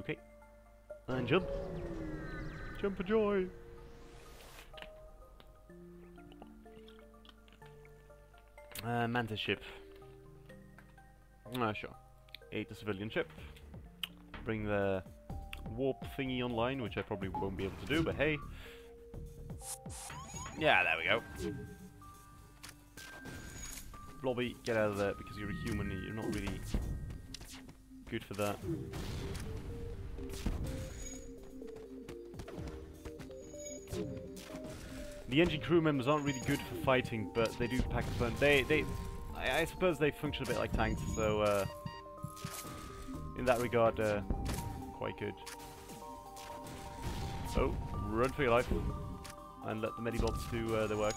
Okay. And jump. Jump for joy. Mantis ship. Sure. Aid the civilian ship. Bring the warp thingy online, which I probably won't be able to do, but hey. Yeah, there we go. Blobby, get out of there, because you're a human and you're not really good for that. The engine crew members aren't really good for fighting, but they do pack the fun. I suppose they function a bit like tanks, so in that regard, quite good. Oh, run for your life, and let the medibolbs do their work.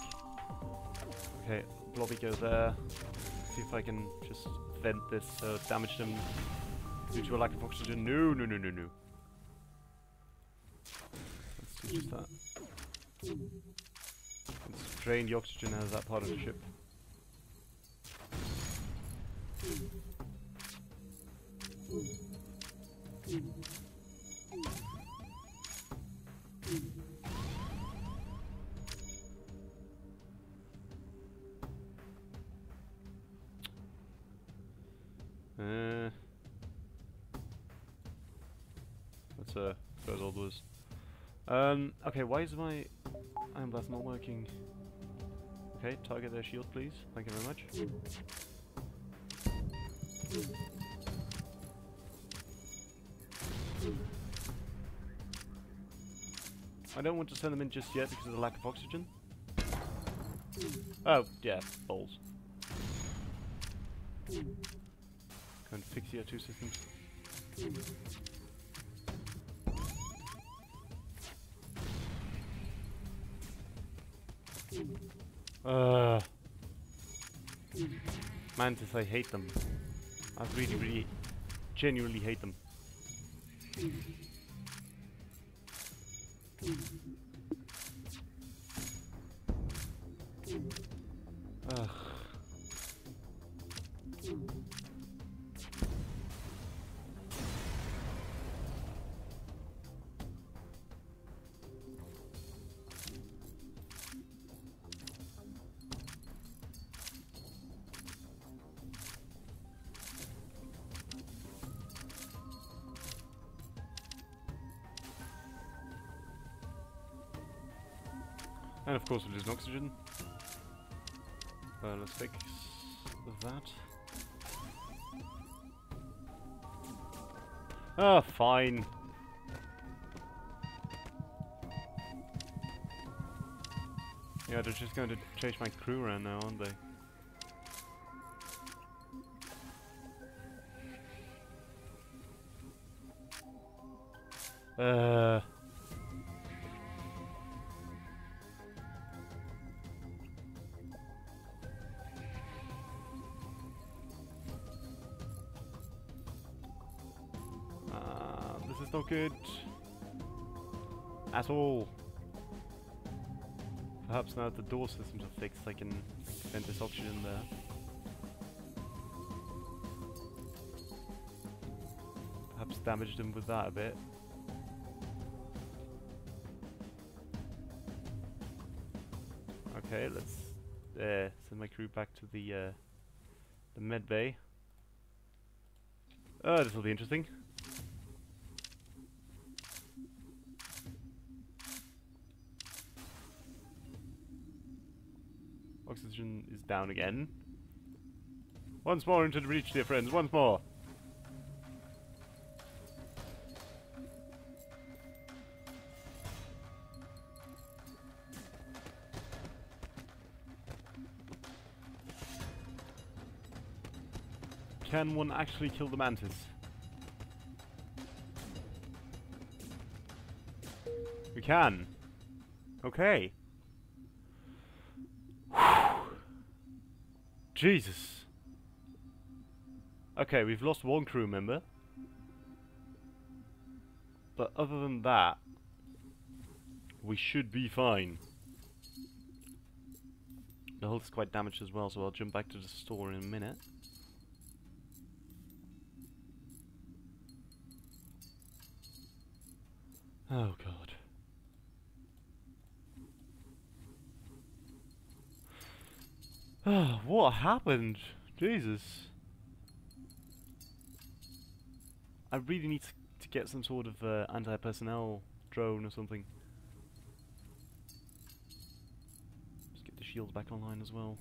Okay, Blobby goes there. See if I can just vent this damage them due to a lack of oxygen. No. Let's do just that. Let's drain the oxygen out of that part of the ship. That's those old was. Okay, why is my ion blaster not working? Okay, target their shield, please. Thank you very much. I don't want to send them in just yet because of the lack of oxygen. Oh, yeah, balls. Go and fix the O2 systems. Mantis, I hate them. I really, really, genuinely hate them. Ugh. And of course we lose oxygen. Let's fix that. Ah, fine. Yeah, they're just going to chase my crew around now, aren't they? Not good at all. Perhaps now that the door systems are fixed, I can vent this oxygen there. Perhaps damage them with that a bit. Okay, let's send my crew back to the med bay. Oh, this will be interesting. Oxygen is down again. Once more into the breach, dear friends, once more! Can one actually kill the Mantis? We can! Okay! Jesus! Okay, we've lost one crew member. But other than that, we should be fine. The hull's quite damaged as well, so I'll jump back to the store in a minute. Oh god. What happened? Jesus. I really need to get some sort of anti-personnel drone or something. Just get the shield back online as well.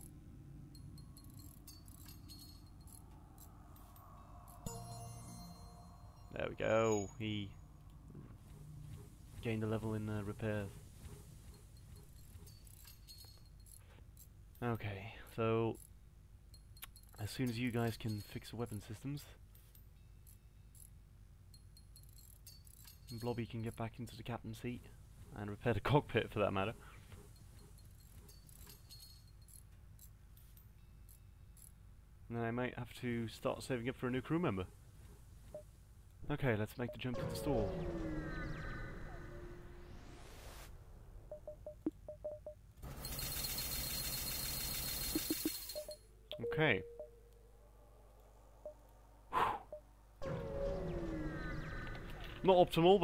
There we go. He gained a level in repair. Okay, so as soon as you guys can fix the weapon systems, Blobby can get back into the captain's seat and repair the cockpit for that matter. And then I might have to start saving up for a new crew member. Okay, let's make the jump to the store. Okay. Not optimal,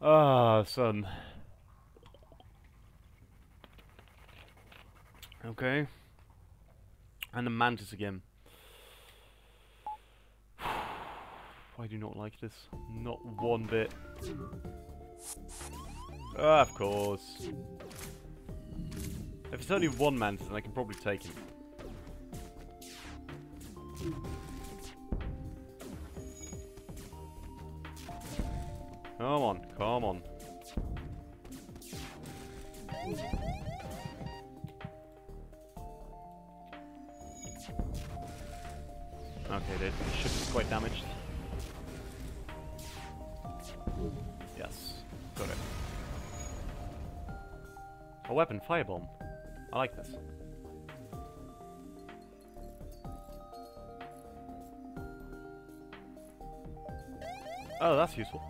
but son. Okay. And a Mantis again. I do not like this. Not one bit. Of course. If it's only one Mantis, then I can probably take him. Come on, come on. Okay, dude. The ship is quite damaged. Yes, got it. A weapon, firebomb. I like this. Oh, that's useful.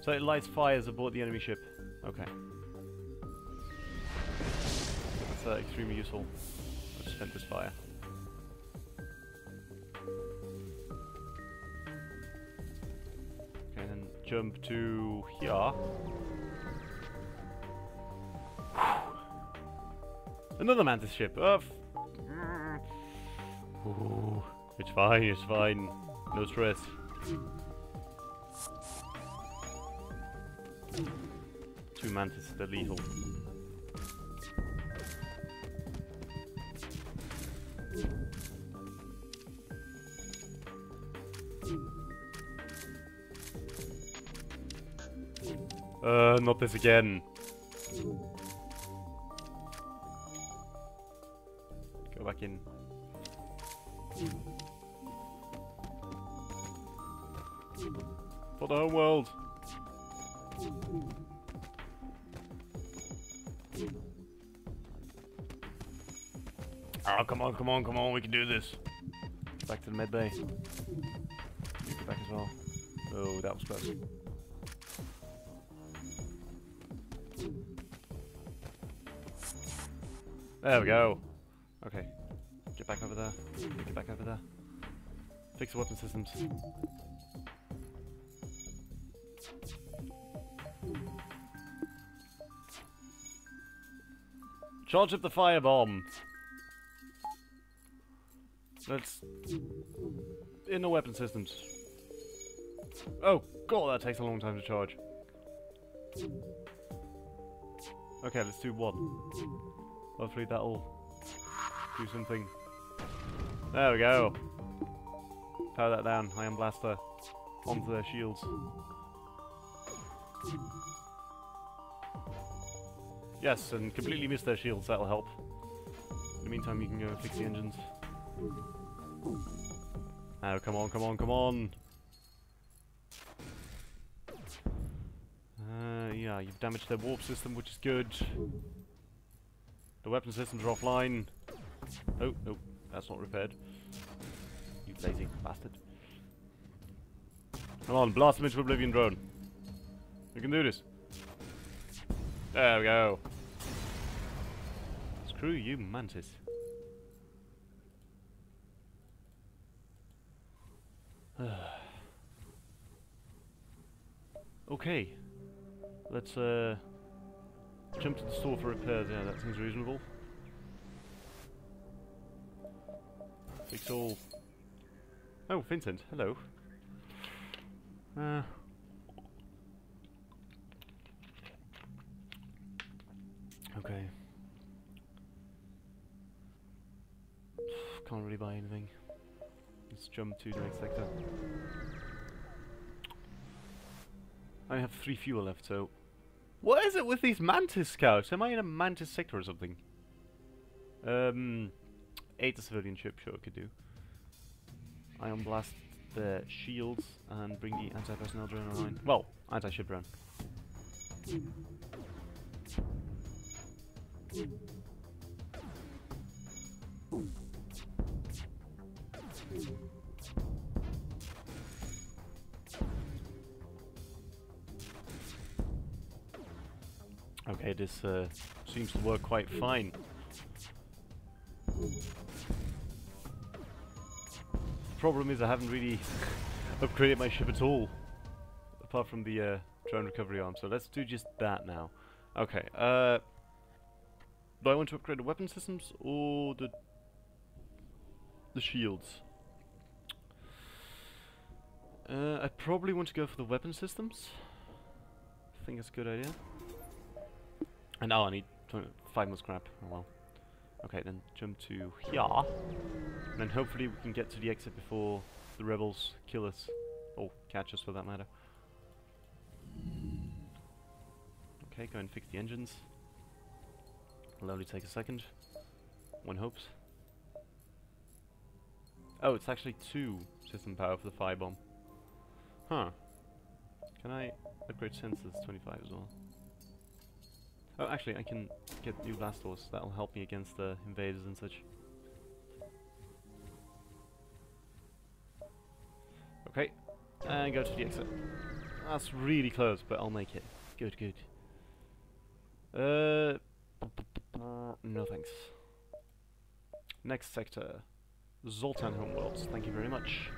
So it lights fires aboard the enemy ship. Okay. That's extremely useful. I just spent this fire. Okay, and then jump to here. Another Mantis ship! Ooh, it's fine, it's fine. No stress. Two Mantis, they're lethal. Not this again. Back in. For the homeworld! Oh, come on, come on, come on, we can do this! Back to the med bay. You go back as well. Oh, that was close. There we go! Okay, get back over there. Get back over there. Fix the weapon systems. Charge up the firebomb. Let's in the weapon systems. Oh god, that takes a long time to charge. Okay, let's do one. Hopefully that'll do something. There we go. Power that down. Ion blaster onto their shields. Yes, and completely missed their shields. That'll help. In the meantime, you can go and fix the engines. Now, come on, come on, come on. Yeah, you've damaged their warp system, which is good. The weapon systems are offline. Oh, no, that's not repaired. You lazy bastard. Come on, blast him into oblivion, drone. We can do this. There we go. Screw you, Mantis. Okay. Let's jump to the store for repairs. Yeah, that seems reasonable. Fix all. Oh, Vincent, hello. Okay. Can't really buy anything. Let's jump to the next sector. I have 3 fuel left, so... What is it with these Mantis scouts? Am I in a Mantis sector or something? 8 a civilian ship, sure, I could do. Ion blast the shields and bring the anti-personnel drone online. Well, anti-ship drone. Okay, this seems to work quite fine. Problem is I haven't really upgraded my ship at all, apart from the drone recovery arm, so let's do just that now. Okay, do I want to upgrade the weapon systems or the shields? I probably want to go for the weapon systems. I think that's a good idea. And now I need 5 more scrap. Oh well. Okay, then jump to here. And then hopefully we can get to the exit before the rebels kill us. Or catch us for that matter. Okay, go and fix the engines. It'll only take a second. One hopes. Oh, it's actually 2 system power for the firebomb. Huh. Can I upgrade sensors 25 as well? Oh, actually I can get new blastors. That'll help me against the invaders and such. Okay, and go to the exit. That's really close, but I'll make it. Good, good. No thanks. Next sector. Zoltan Homeworlds, thank you very much.